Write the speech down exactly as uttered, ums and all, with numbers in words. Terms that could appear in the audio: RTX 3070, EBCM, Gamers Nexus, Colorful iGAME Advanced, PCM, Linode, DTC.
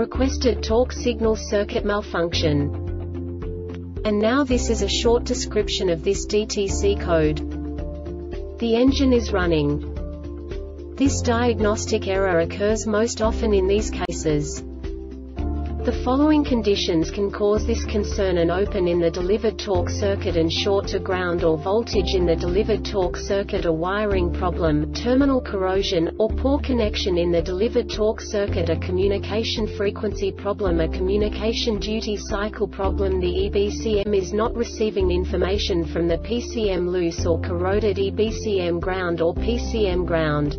requested torque signal circuit malfunction. And now this is a short description of this D T C code. The engine is running. This diagnostic error occurs most often in these cases. The following conditions can cause this concern: an open in the delivered torque circuit and short to ground or voltage in the delivered torque circuit, a wiring problem, terminal corrosion, or poor connection in the delivered torque circuit, a communication frequency problem, a communication duty cycle problem. The E B C M is not receiving information from the P C M. Loose or corroded E B C M ground or P C M ground.